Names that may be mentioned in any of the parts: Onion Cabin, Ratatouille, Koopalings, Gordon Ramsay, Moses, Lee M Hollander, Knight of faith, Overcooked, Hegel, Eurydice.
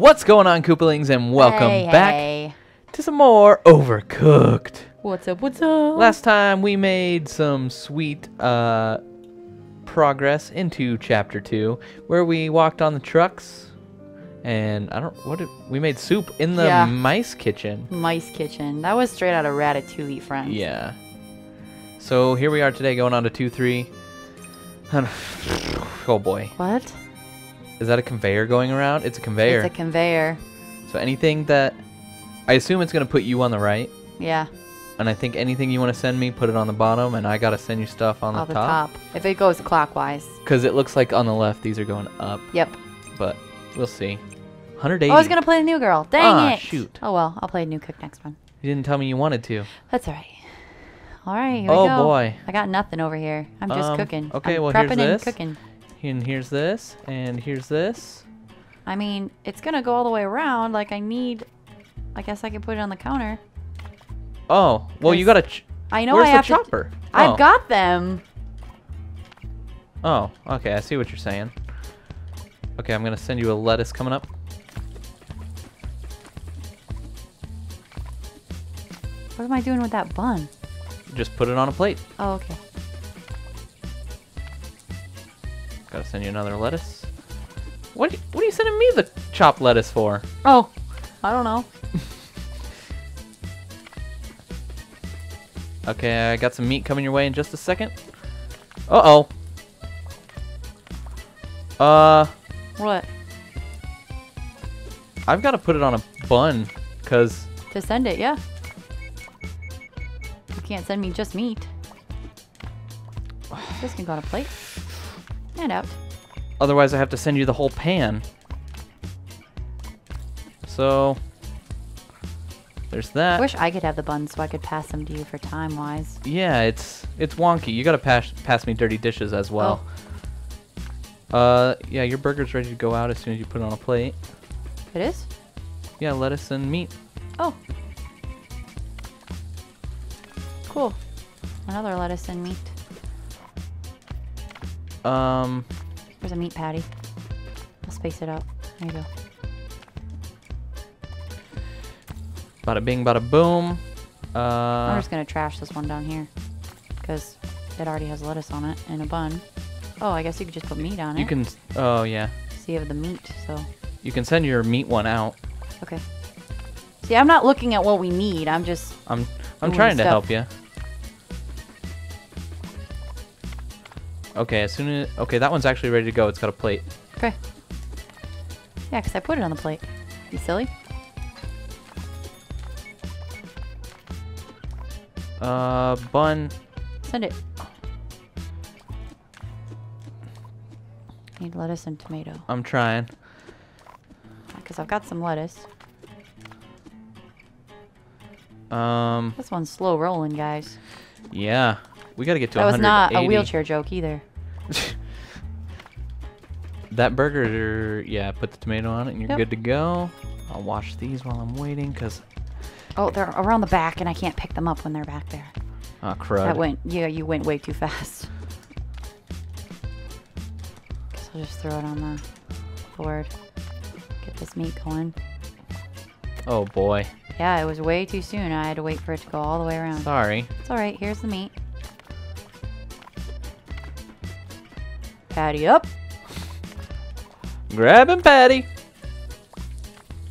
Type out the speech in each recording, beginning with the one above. What's going on, Koopalings, and welcome back to some more Overcooked. What's up, what's up? Last time we made some sweet progress into Chapter 2, where we walked on the trucks, and we made soup in the mice kitchen. Mice kitchen. That was straight out of Ratatouille, friends. Yeah. So here we are today going on to 2-3. Oh boy. What? Is that a conveyor going around? It's a conveyor. It's a conveyor. So anything that... I assume it's going to put you on the right. Yeah. And I think anything you want to send me, put it on the bottom, and I got to send you stuff on the top. If it goes clockwise. Because it looks like on the left, these are going up. Yep. But we'll see. 180. I was going to play the new girl. Dang it. Shoot. Oh, well. I'll play a new cook next one. You didn't tell me you wanted to. That's all right. All right. Here we go. Oh, boy. I got nothing over here. I'm just cooking. Okay, I'm prepping and cooking. And here's this, and here's this. I mean, it's gonna go all the way around. Like, I guess I can put it on the counter. Oh, well, you gotta. I know. Where's I have the chopper? I've got them. Oh, okay. I see what you're saying. Okay, I'm gonna send you a lettuce coming up. What am I doing with that bun? Just put it on a plate. Oh, okay. Gotta send you another lettuce. What are you sending me the chopped lettuce for? Oh, I don't know. Okay, I got some meat coming your way in just a second. What? I've got to put it on a bun, cause. To send it, yeah. You can't send me just meat. This can go on a plate. Out. Otherwise, I have to send you the whole pan. So, there's that. I wish I could have the buns so I could pass them to you for time-wise. Yeah, it's wonky. You gotta pass me dirty dishes as well. Oh. Yeah, your burger's ready to go out as soon as you put it on a plate. It is? Yeah, lettuce and meat. Oh. Cool. Another lettuce and meat. There's a meat patty. I'll space it out. There you go. Bada bing, bada boom. I'm just gonna trash this one down here because it already has lettuce on it and a bun. Oh, I guess you could just put meat on it. You can. Oh yeah. So you have the meat. So. You can send your meat one out. Okay. See, I'm not looking at what we need. I'm just. I'm trying to help you. Okay, as soon as... Okay, that one's actually ready to go. It's got a plate. Okay. Yeah, because I put it on the plate. You silly? Bun. Send it. Need lettuce and tomato. I'm trying. Because I've got some lettuce. This one's slow rolling, guys. Yeah. We gotta get to 180. That was not a wheelchair joke either. That burger, yeah, put the tomato on it and you're good to go. I'll wash these while I'm waiting because... Oh, they're around the back and I can't pick them up when they're back there. Oh, crud. You went way too fast. Guess I'll just throw it on the board. Get this meat going. Oh, boy. Yeah, it was way too soon. I had to wait for it to go all the way around. Sorry. It's all right. Here's the meat. Patty up. Grabbing patty.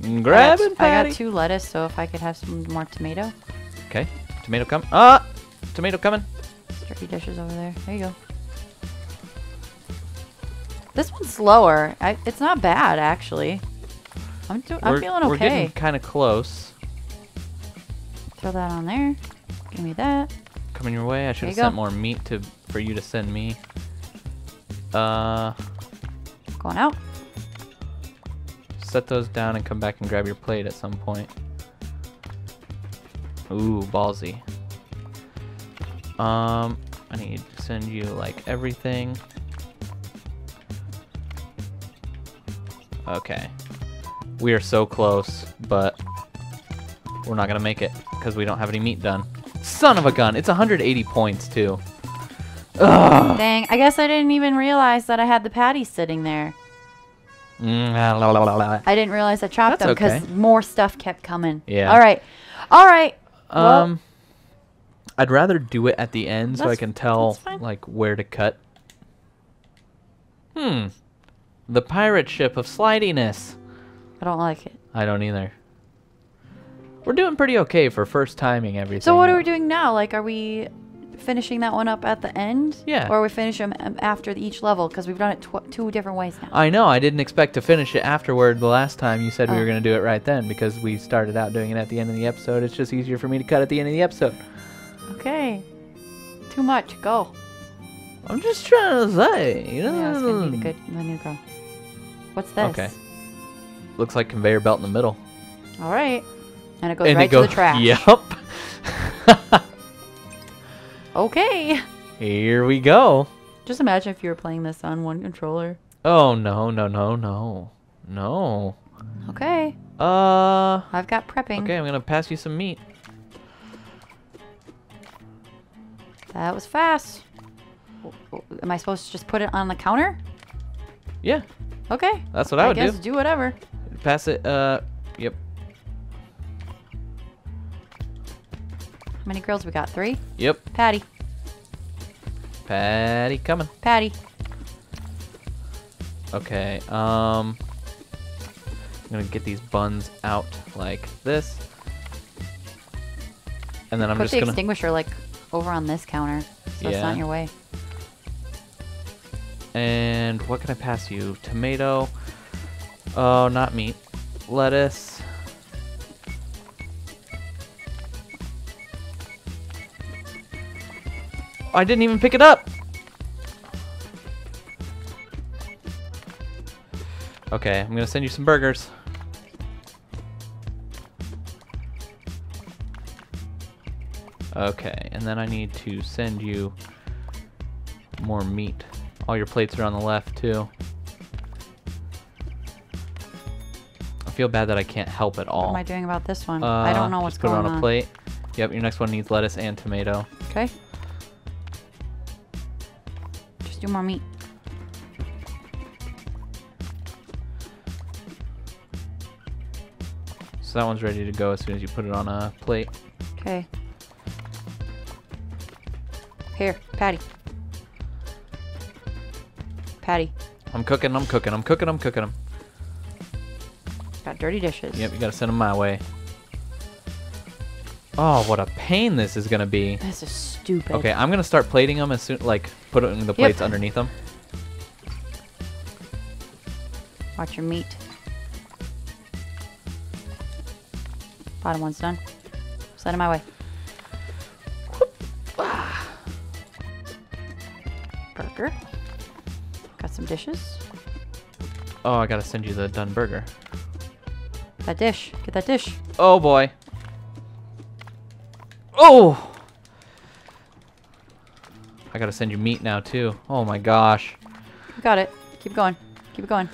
Grabbing patty. I got two lettuce, so if I could have some more tomato. Okay. Tomato come. Tomato coming. Turkey dishes over there. There you go. This one's slower. It's not bad, actually. I'm feeling okay. We're getting kind of close. Throw that on there. Give me that. Coming your way. I should have sent more meat for you to send me. Going out. Set those down and come back and grab your plate at some point. Ooh, ballsy. I need to send you like everything. Okay. We are so close, but we're not gonna make it because we don't have any meat done. Son of a gun! It's 180 points too. Ugh. Dang, I guess I didn't even realize that I had the patty sitting there. I didn't realize I chopped them because more stuff kept coming. Yeah. All right. All right. Well, I'd rather do it at the end so I can tell like where to cut. Hmm. The pirate ship of slidiness. I don't like it. I don't either. We're doing pretty okay for first timing everything. So what are we doing now? Like, are we finishing that one up at the end? Yeah. Or we finish them after each level? Because we've done it two different ways now. I know. I didn't expect to finish it afterward the last time you said we were going to do it right then because we started out doing it at the end of the episode. It's just easier for me to cut at the end of the episode. Okay. Too much. Go. I'm just trying to say, you know. Yeah, it's going to be the new girl. What's this? Okay. Looks like conveyor belt in the middle. All right. And it goes right to the trash. Yep. Okay. Here we go. Just imagine if you were playing this on one controller. Oh, no, no, no, no. No. Okay. I've got prepping. Okay, I'm going to pass you some meat. That was fast. Am I supposed to just put it on the counter? Yeah. Okay. That's what I would do. I guess do whatever. Pass it. Yep. How many girls we got? 3? Yep. Patty. Patty coming. Patty. Okay. I'm gonna get these buns out like this, and then I'm just gonna put the extinguisher like over on this counter, so it's not in your way. And what can I pass you? Tomato. Oh, not meat. Lettuce. I didn't even pick it up. Okay, I'm gonna send you some burgers. Okay, and then I need to send you more meat. All your plates are on the left, too. I feel bad that I can't help at all. What am I doing about this one? I don't know what's going on. Put it on a plate. Yep, your next one needs lettuce and tomato. Okay. Just do more meat. So that one's ready to go as soon as you put it on a plate. Okay. Here, Patty. Patty. I'm cooking them. Got dirty dishes. Yep, you gotta send them my way. Oh, what a pain this is gonna be. This is stupid. Okay, I'm gonna start plating them as soon, like, putting the plates underneath them. Watch your meat. Bottom one's done. Send it my way. Burger. Some dishes. Oh, I gotta send you the done burger. That dish. Get that dish. Oh boy. Oh! I gotta send you meat now too. Oh my gosh. You got it. Keep going. Keep it going.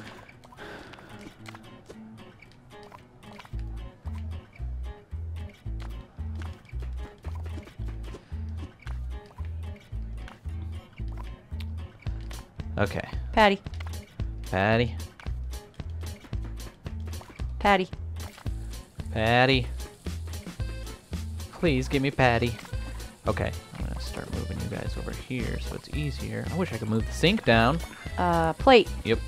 Okay. Patty. Patty. Patty. Patty. Please give me Patty. Okay. I'm going to start moving you guys over here so it's easier. I wish I could move the sink down. Plate. Yep.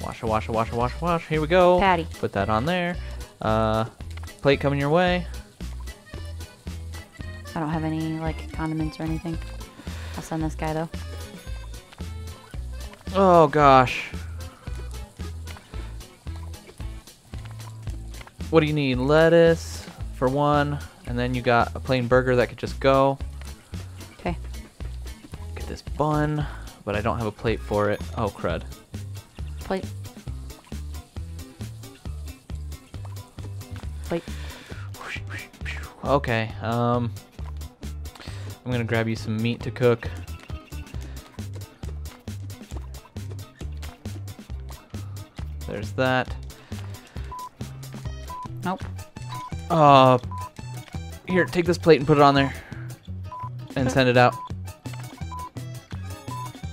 Washer, washer, washer, washer, washer. Here we go. Patty. Put that on there. Plate coming your way. I don't have any, like, condiments or anything. I'll send this guy, though. Oh, gosh. What do you need? Lettuce for one, and then you got a plain burger that could just go. Okay. Get this bun, but I don't have a plate for it. Oh, crud. Plate. Plate. Okay, I'm gonna grab you some meat to cook. There's that. Nope. Here, take this plate and put it on there. and send it out.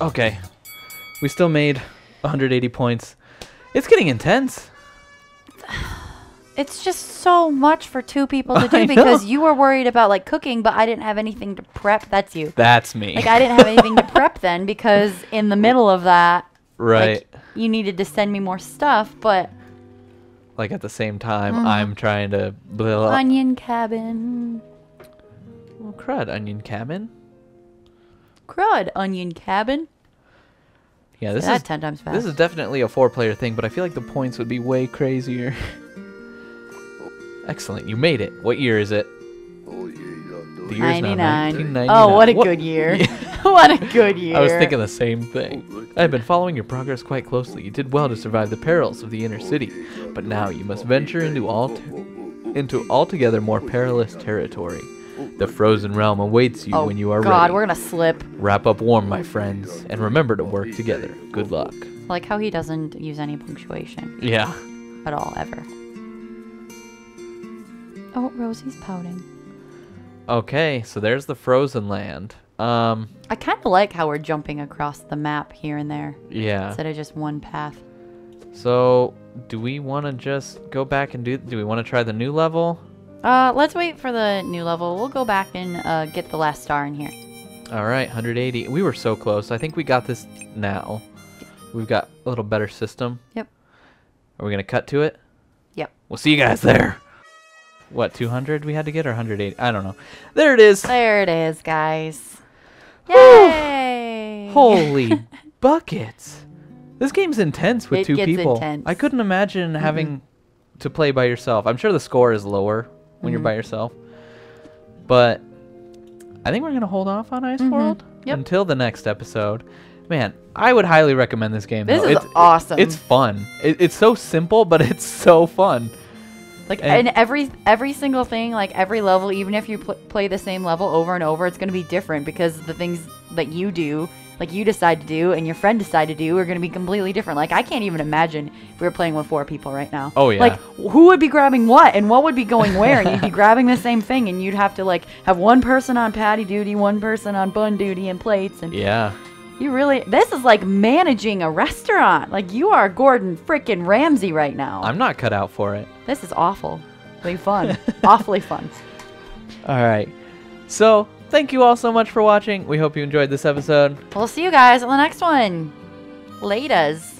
Okay. We still made 180 points. It's getting intense. It's just so much for two people to do because you were worried about like cooking, but I didn't have anything to prep. That's you. That's me. Like I didn't have anything to prep then because in the middle of that, right? Like, you needed to send me more stuff, but like at the same time, I'm trying to build Onion Cabin. Well, crud, Onion Cabin. Crud, Onion Cabin. Yeah, this is 10 times fast. This is definitely a four-player thing, but I feel like the points would be way crazier. Excellent. You made it. What year is it? The year's 1999. Oh, what a good year. What a good year. I was thinking the same thing. I have been following your progress quite closely. You did well to survive the perils of the inner city, but now you must venture into altogether more perilous territory. The frozen realm awaits you when you are ready. Oh, God, we're going to slip. Wrap up warm, my friends, and remember to work together. Good luck. I like how he doesn't use any punctuation. Yeah. At all, ever. Oh, Rosie's pouting. Okay, so there's the frozen land. I kind of like how we're jumping across the map here and there. Yeah. Instead of just one path. So, do we want to just go back and do we want to try the new level? Let's wait for the new level. We'll go back and get the last star in here. All right, 180. We were so close. I think we got this now. We've got a little better system. Yep. Are we going to cut to it? Yep. We'll see you guys there. What, 200 we had to get or 180? I don't know. There it is. There it is, guys. Yay! Holy buckets. This game's intense with two people. Intense. I couldn't imagine having to play by yourself. I'm sure the score is lower when you're by yourself. But I think we're going to hold off on Ice World until the next episode. Man, I would highly recommend this game. This is awesome. It's fun. It's so simple, but it's so fun. Like, and every single thing, like every level, even if you play the same level over and over, it's going to be different because the things that you do, like you decide to do and your friend decide to do, are going to be completely different. Like, I can't even imagine if we were playing with four people right now. Oh, yeah. Like, who would be grabbing what and what would be going where? And you'd be grabbing the same thing and you'd have to, like, have one person on patty duty, one person on bun duty and plates. And yeah. You really, this is like managing a restaurant. Like, you are Gordon frickin' Ramsay right now. I'm not cut out for it. This is awfully fun. Awfully fun. All right. So, thank you all so much for watching. We hope you enjoyed this episode. We'll see you guys on the next one. Laters.